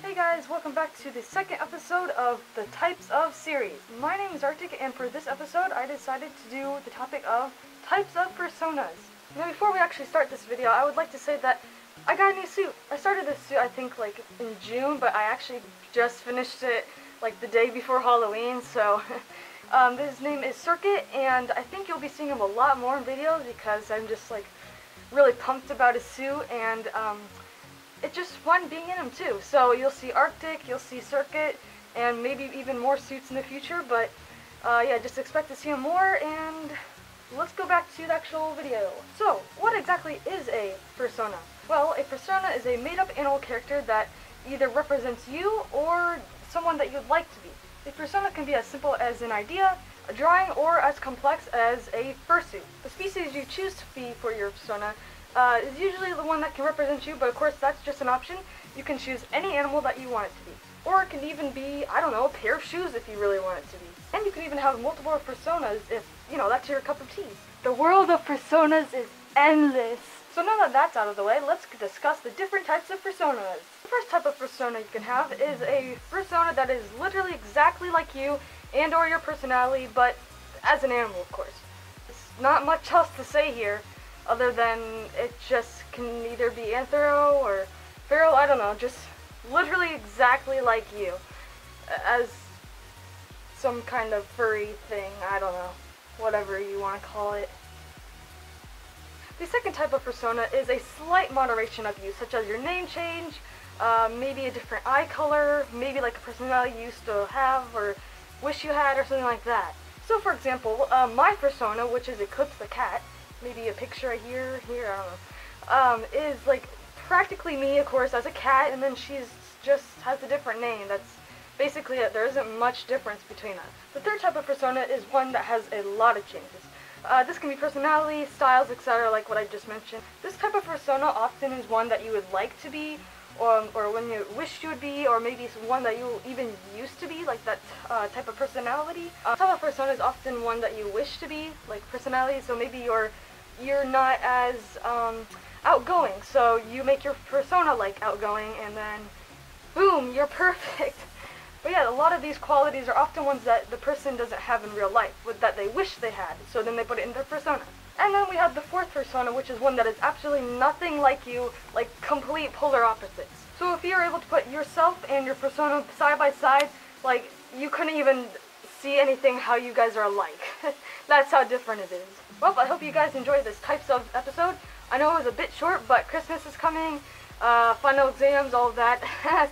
Hey guys, welcome back to the second episode of the Types of series. My name is Arctic, and for this episode I decided to do the topic of types of personas. Now before we actually start this video, I would like to say that I got a new suit. I started this suit I think like in June, but I actually just finished it like the day before Halloween, so his name is Circuit, and I think you'll be seeing him a lot more in videos because I'm just like really pumped about his suit, and it's just fun being in them too. So you'll see Arctic, you'll see Circuit, and maybe even more suits in the future, but yeah, just expect to see them more. And let's go back to the actual video. So what exactly is a persona? Well, a persona is a made-up animal character that either represents you or someone that you'd like to be. A persona can be as simple as an idea, a drawing, or as complex as a fursuit. The species you choose to be for your persona is usually the one that can represent you, but of course that's just an option. You can choose any animal that you want it to be. Or it can even be, I don't know, a pair of shoes if you really want it to be. And you can even have multiple personas if, you know, that's your cup of tea. The world of personas is endless. So now that that's out of the way, let's discuss the different types of personas. The first type of persona you can have is a persona that is literally exactly like you and or your personality, but as an animal, of course. There's not much else to say here, other than it just can either be anthro or feral, I don't know, just literally exactly like you, as some kind of furry thing, I don't know, whatever you want to call it. The second type of persona is a slight moderation of you, such as your name change, maybe a different eye color, maybe like a personality you used to have or wish you had or something like that. So for example, my persona, which is Eclipse the Cat, maybe a picture right here, I don't know, is like practically me, of course, as a cat, and then she's just has a different name. That's basically it. There isn't much difference between us. The third type of persona is one that has a lot of changes. This can be personality, styles, etc., like what I just mentioned. This type of persona often is one that you would like to be, or when you wish you would be, or maybe it's one that you even used to be, like that type of personality. Type of persona is often one that you wish to be, like personality, so maybe you're not as outgoing, so you make your persona like outgoing, and then boom, you're perfect. But yeah, a lot of these qualities are often ones that the person doesn't have in real life, that they wish they had, so then they put it in their persona. And then we have the fourth persona, which is one that is absolutely nothing like you, like complete polar opposites. So if you're able to put yourself and your persona side by side, like you couldn't even see anything how you guys are alike. That's how different it is. Well, I hope you guys enjoyed this types of episode. I know it was a bit short, but Christmas is coming, final exams, all of that.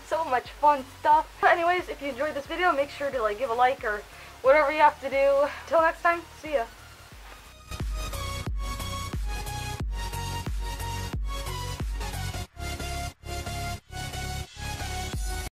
So much fun stuff. But anyways, if you enjoyed this video, make sure to like give a like or whatever you have to do. Till next time, see ya.